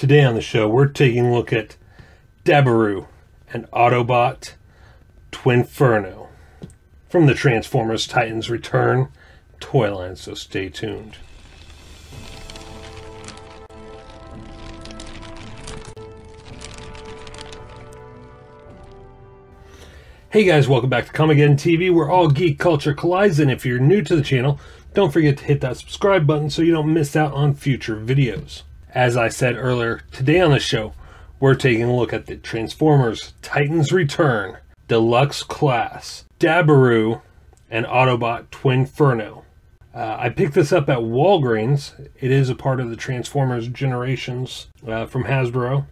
Today on the show, we're taking a look at Daburu and Autobot Twinferno from the Transformers Titans Return toy line, so stay tuned. Hey guys, welcome back to Comicgeddon TV, where all geek culture collides, and if you're new to the channel, don't forget to hit that subscribe button so you don't miss out on future videos. As I said earlier, today on the show, we're taking a look at the Transformers Titans Return Deluxe Class, Daburu, and Autobot Twinferno. I picked this up at Walgreens. It is a part of the Transformers Generations from Hasbro.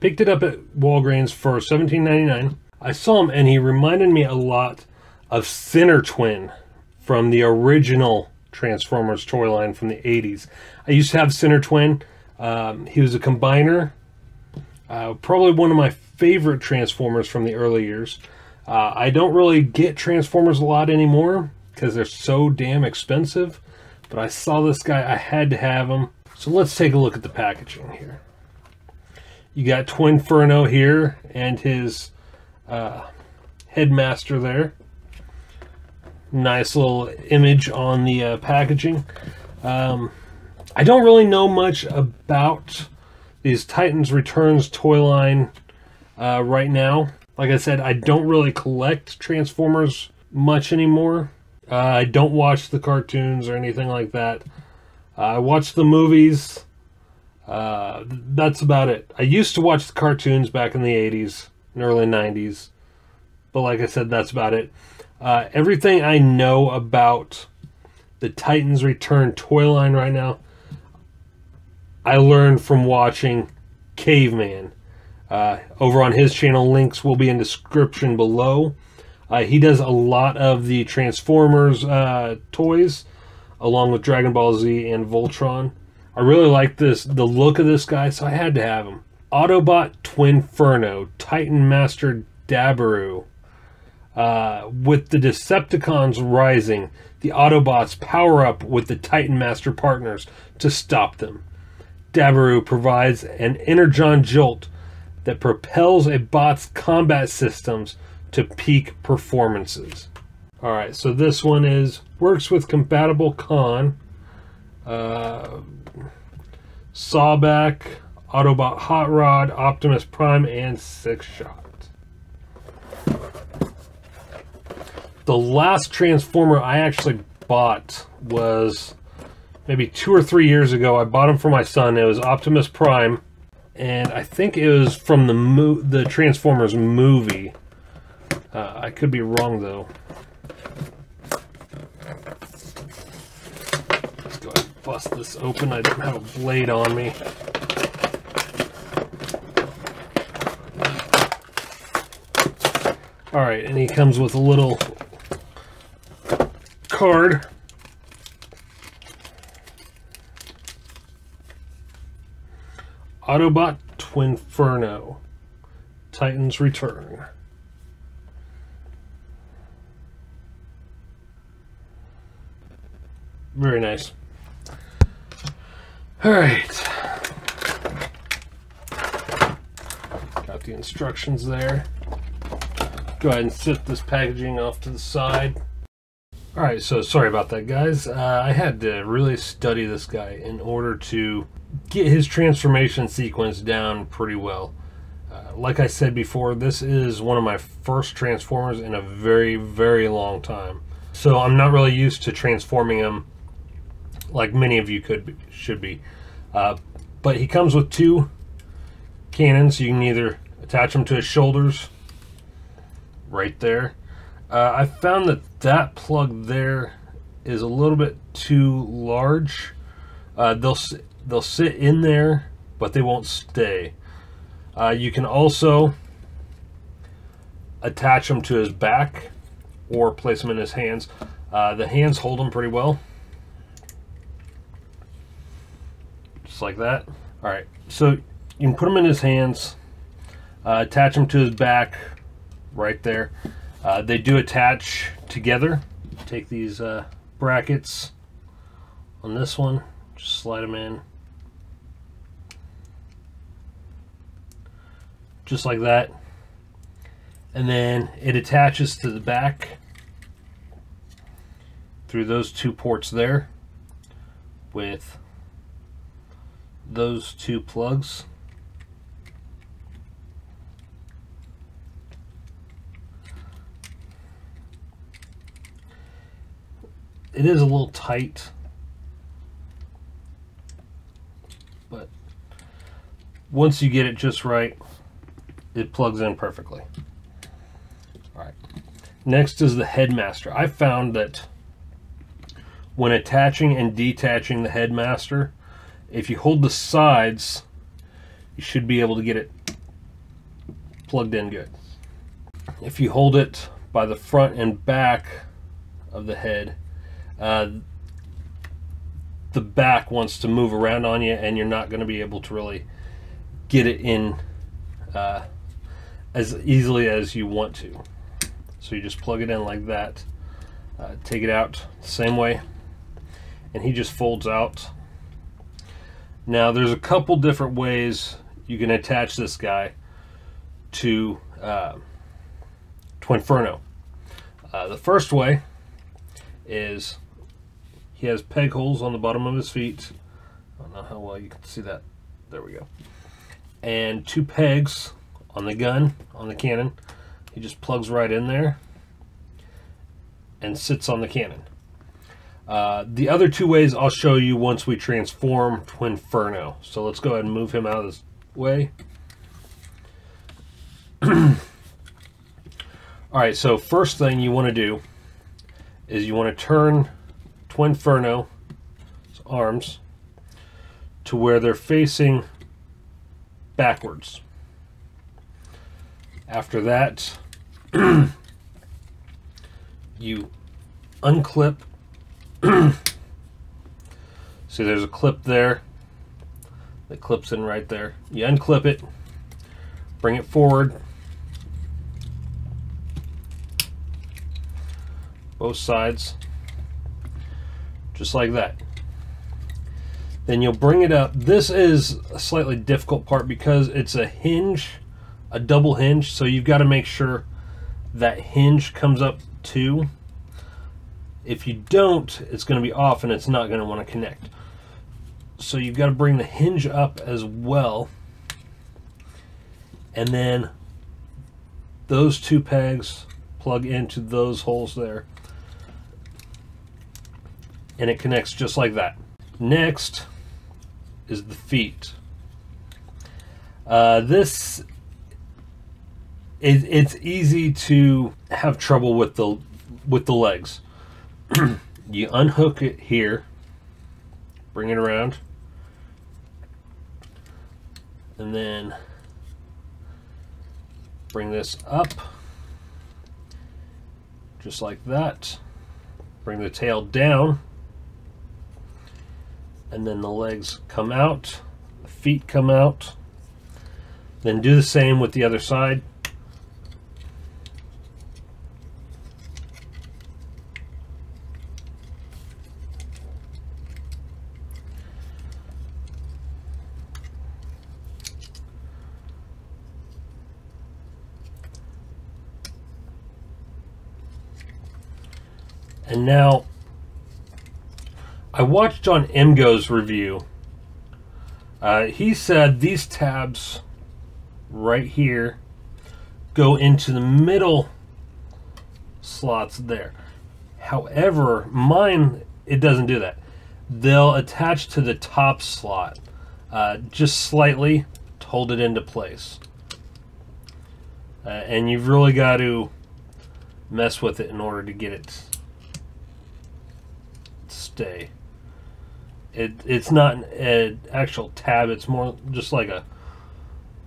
Picked it up at Walgreens for $17.99. I saw him and he reminded me a lot of Center Twin from the original Transformers toy line from the 80s. I used to have Center Twin. He was a combiner. Probably one of my favorite Transformers from the early years. I don't really get Transformers a lot anymore because they're so damn expensive. But I saw this guy. I had to have him. So let's take a look at the packaging here. You got Twinferno here and his... headmaster there. Nice little image on the packaging. I don't really know much about these Titans Returns toy line right now. Like I said, I don't really collect Transformers much anymore. I don't watch the cartoons or anything like that. I watch the movies. That's about it. I used to watch the cartoons back in the 80s. Early 90s, but like I said, that's about it. Everything I know about the Titans Return toy line right now, I learned from watching Caveman over on his channel. Links will be in description below. He does a lot of the Transformers toys, along with Dragon Ball Z and Voltron. I really like the look of this guy, so I had to have him. Autobot Twinferno, Titan Master Daburu. With the Decepticons rising, the Autobots power up with the Titan Master partners to stop them. Daburu provides an Energon jolt that propels a bot's combat systems to peak performances. Alright, so this one is works with compatible con, Sawback, Autobot Hot Rod, Optimus Prime, and Sixshot. The last Transformer I actually bought was maybe 2 or 3 years ago. I bought him for my son. It was Optimus Prime, and I think it was from the Transformers movie. I could be wrong though. Let's go ahead and bust this open. I didn't have a blade on me. Alright, and he comes with a little card. Autobot Twinferno, Titans Return. Very nice. Alright. Got the instructions there. Go ahead and set this packaging off to the side. Alright, so sorry about that guys. I had to really study this guy in order to get his transformation sequence down pretty well. Like I said before, this is one of my first Transformers in a very, very long time. So I'm not really used to transforming him like many of you should be. But he comes with 2 cannons. You can either attach him to his shoulders right there. I found that plug there is a little bit too large. They'll sit in there, but they won't stay. You can also attach them to his back or place them in his hands. The hands hold them pretty well, just like that. All right, so you can put them in his hands, attach them to his back. Right there. They do attach together. Take these brackets on this one, just slide them in. just like that. And then it attaches to the back through those two ports there with those two plugs. It is a little tight, but once you get it just right, it plugs in perfectly. All right. Next is the headmaster. I found that when attaching and detaching the headmaster, if you hold the sides, you should be able to get it plugged in good. If you hold it by the front and back of the head, the back wants to move around on you, and you're not going to be able to really get it in as easily as you want to. So you just plug it in like that, take it out the same way, and he just folds out. Now there's a couple different ways you can attach this guy to Twinferno. The first way is he has peg holes on the bottom of his feet. I don't know how well you can see that. There we go. And two pegs on the gun, on the cannon. He just plugs right in there and sits on the cannon. The other two ways I'll show you once we transform Twinferno. So let's go ahead and move him out of this way. Alright, so first thing you want to do is you want to turn Twinferno's arms to where they're facing backwards. After that, you unclip. See, there's a clip there that clips in right there. You unclip it, bring it forward, both sides, just like that. Then you'll bring it up. This is a slightly difficult part because it's a hinge, a double hinge, so you've got to make sure that hinge comes up too. If you don't, it's going to be off and it's not going to want to connect. So you've got to bring the hinge up as well. And then those two pegs plug into those holes there. And it connects just like that. Next is the feet. It's easy to have trouble with the legs. You unhook it here, bring it around, and then bring this up just like that. Bring the tail down, and then the legs come out, the feet come out. Then do the same with the other side. And now, I watched on Emgo's review, he said these tabs right here go into the middle slots there. However, mine, it doesn't do that. They'll attach to the top slot just slightly to hold it into place. And you've really got to mess with it in order to get it stay. It's not an actual tab, it's more just like a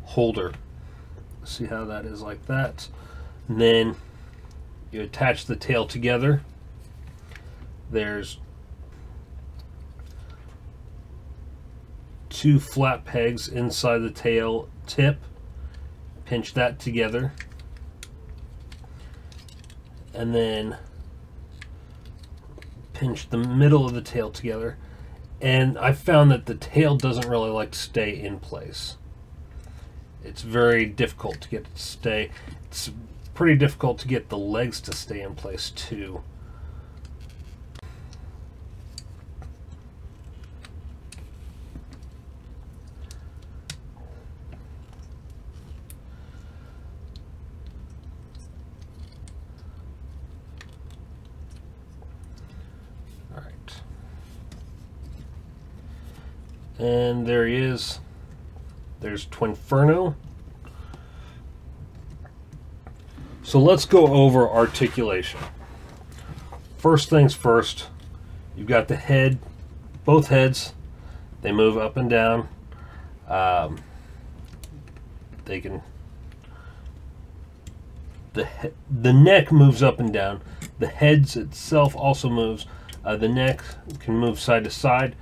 holder. See how that is like that? And then you attach the tail together. There's two flat pegs inside the tail tip. Pinch that together. And then pinch the middle of the tail together, and I found that the tail doesn't really like to stay in place. it's very difficult to get it to stay. It's pretty difficult to get the legs to stay in place too. And there he is. There's Twinferno. So let's go over articulation. First things first, you've got the head, both heads. They move up and down. They can. The neck moves up and down. The heads itself also moves. The neck can move side to side.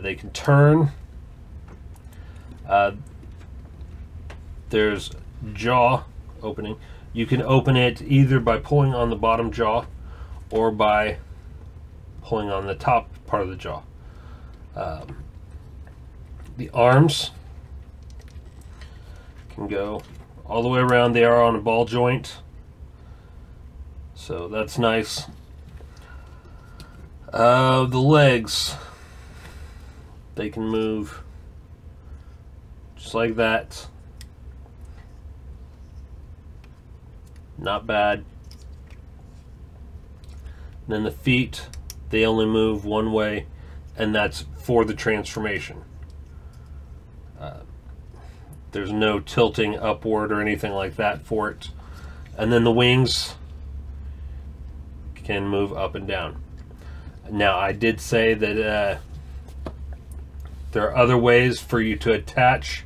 They can turn. There's jaw opening. You can open it either by pulling on the bottom jaw or by pulling on the top part of the jaw. The arms can go all the way around. They are on a ball joint, so that's nice. The legs, they can move just like that. Not bad. And then the feet, they only move one way, and that's for the transformation. There's no tilting upward or anything like that for it. And then the wings can move up and down. Now, I did say that there are other ways for you to attach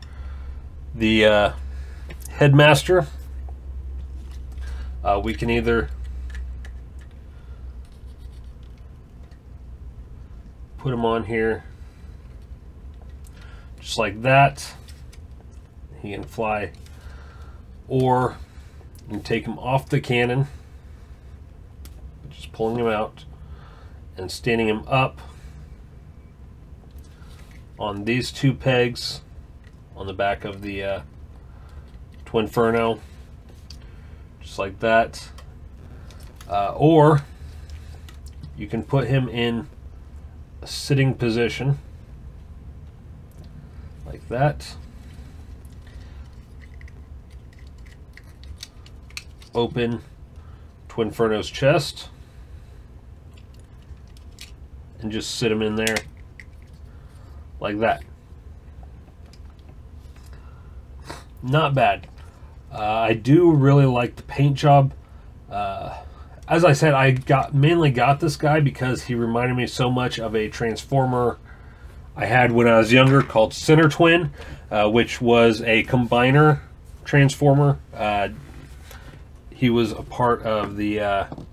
the headmaster. We can either put him on here just like that. He can fly. Or you can take him off the cannon, just pulling him out and standing him up on these two pegs on the back of the Twinferno, just like that. Or you can put him in a sitting position like that, open Twinferno's chest, and just sit him in there like that. Not bad. I do really like the paint job. As I said, I mainly got this guy because he reminded me so much of a Transformer I had when I was younger called Center Twin, which was a combiner Transformer. He was a part of the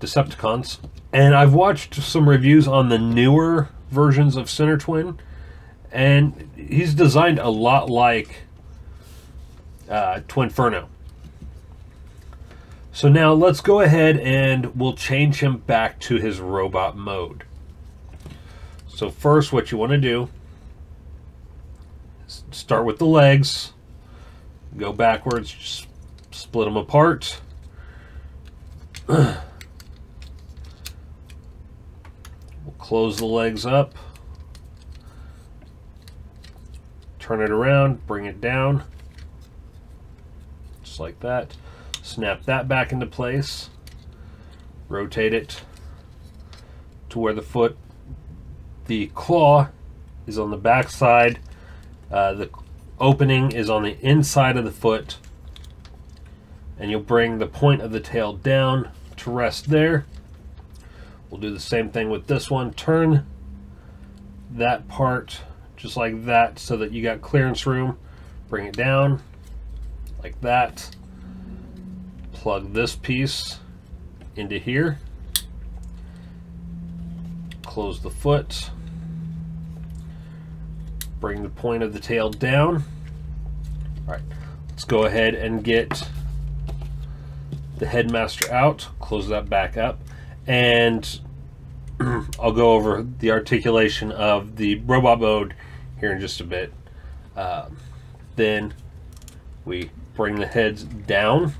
Decepticons. And I've watched some reviews on the newer versions of Center Twin, and he's designed a lot like Twinferno. So now let's go ahead and we'll change him back to his robot mode. So first, what you want to do is start with the legs, go backwards, just split them apart. We'll close the legs up. Turn it around, bring it down, just like that. Snap that back into place, rotate it to where the foot, the claw is on the back side, the opening is on the inside of the foot, and you'll bring the point of the tail down to rest there. We'll do the same thing with this one. Turn that part just like that so that you got clearance room. Bring it down like that. Plug this piece into here. Close the foot. Bring the point of the tail down. All right, let's go ahead and get the headmaster out. Close that back up, and I'll go over the articulation of the robot mode here in just a bit. Then We bring the heads down.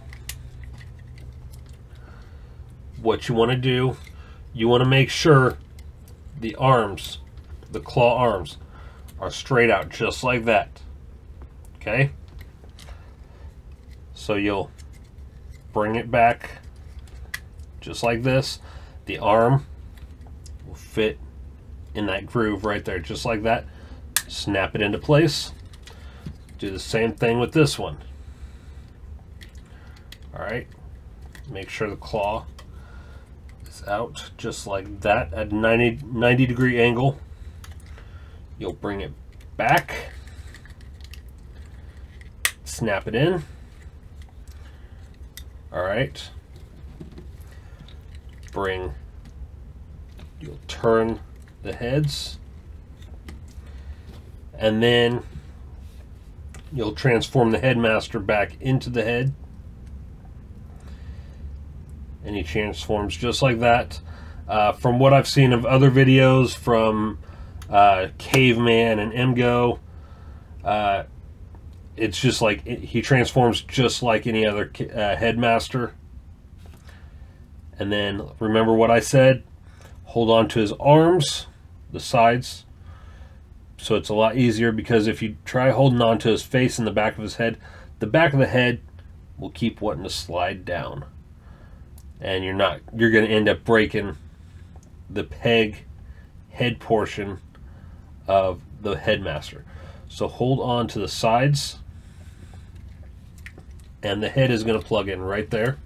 What you want to do, you want to make sure the arms, the claw arms, are straight out just like that. Okay? So you'll bring it back just like this. The arm will fit in that groove right there, just like that. Snap it into place. Do the same thing with this one. Alright, make sure the claw is out just like that at 90 degree angle. You'll bring it back, snap it in. Alright, you'll turn the heads, and then you'll transform the headmaster back into the head, and he transforms just like that. From what I've seen of other videos from Caveman and Emgo, it's just like he transforms just like any other headmaster. And then remember what I said, hold on to his arms, the sides, so it's a lot easier, because if you try holding on to his face and the back of his head, the back of the head will keep wanting to slide down, and you're going to end up breaking the peg head portion of the headmaster. So hold on to the sides, and the head is going to plug in right there.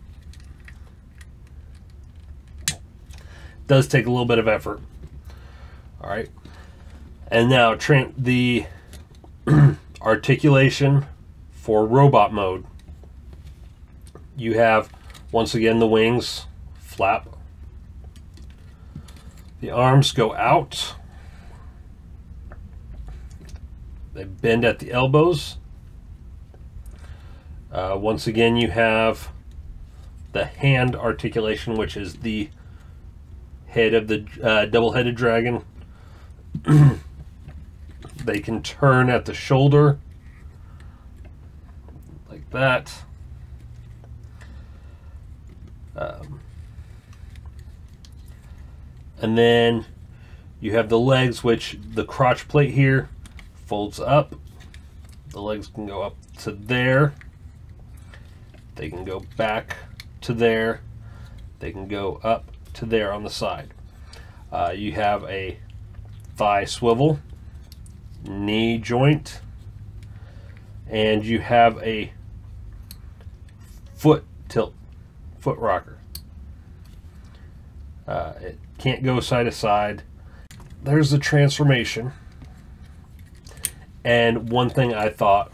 Does take a little bit of effort. All right, and now the articulation for robot mode. You have once again the wings flap, the arms go out, they bend at the elbows. Once again, you have the hand articulation, which is the head of the double-headed dragon. They can turn at the shoulder like that. And then you have the legs, which the crotch plate here folds up. The legs can go up to there, they can go back to there, they can go up to there on the side. You have a thigh swivel, knee joint, and you have a foot tilt, foot rocker. It can't go side to side. There's the transformation. And one thing I thought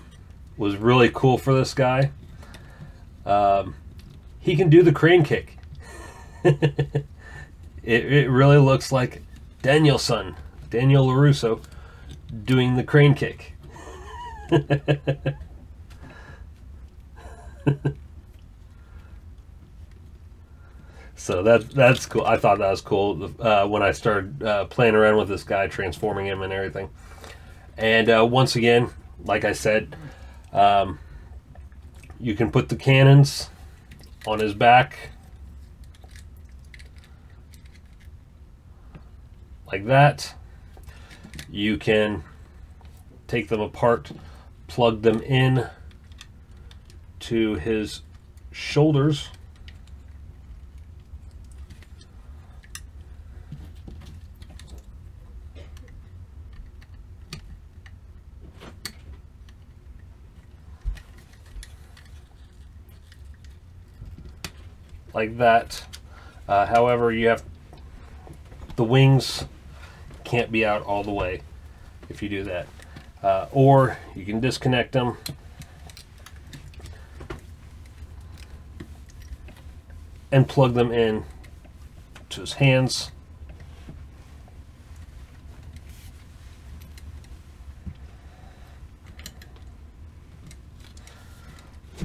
was really cool for this guy, he can do the crane kick. It really looks like Danielson, Daniel LaRusso, doing the crane kick. So that's cool. I thought that was cool when I started playing around with this guy, transforming him and everything. And once again, like I said, you can put the cannons on his back like that. You can take them apart, plug them in to his shoulders, like that. However, you have the wings can't be out all the way if you do that, or you can disconnect them and plug them in to his hands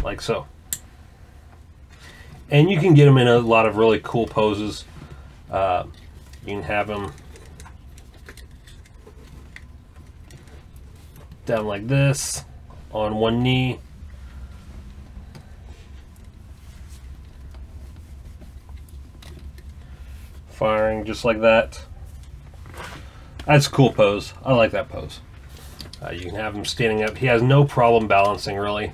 like so, and you can get them in a lot of really cool poses. You can have them down like this on one knee, firing just like that. That's a cool pose. I like that pose. You can have him standing up. He has no problem balancing, really.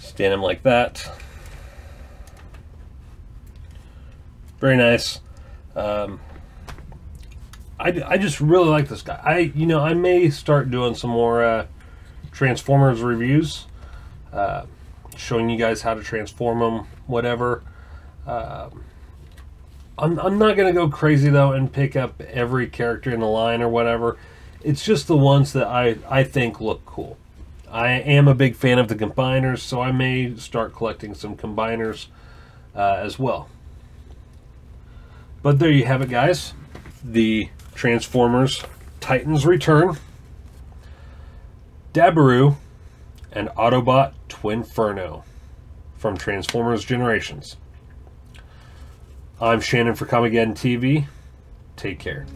Stand him like that. Very nice. I just really like this guy. I may start doing some more Transformers reviews, showing you guys how to transform them, whatever. I'm not gonna go crazy though and pick up every character in the line or whatever. It's just the ones that I think look cool. I am a big fan of the combiners, so I may start collecting some combiners as well. But there you have it, guys. The Transformers Titans Return, Daburu, and Autobot Twinferno from Transformers Generations. I'm Shannon for Comicgeddon TV. Take care.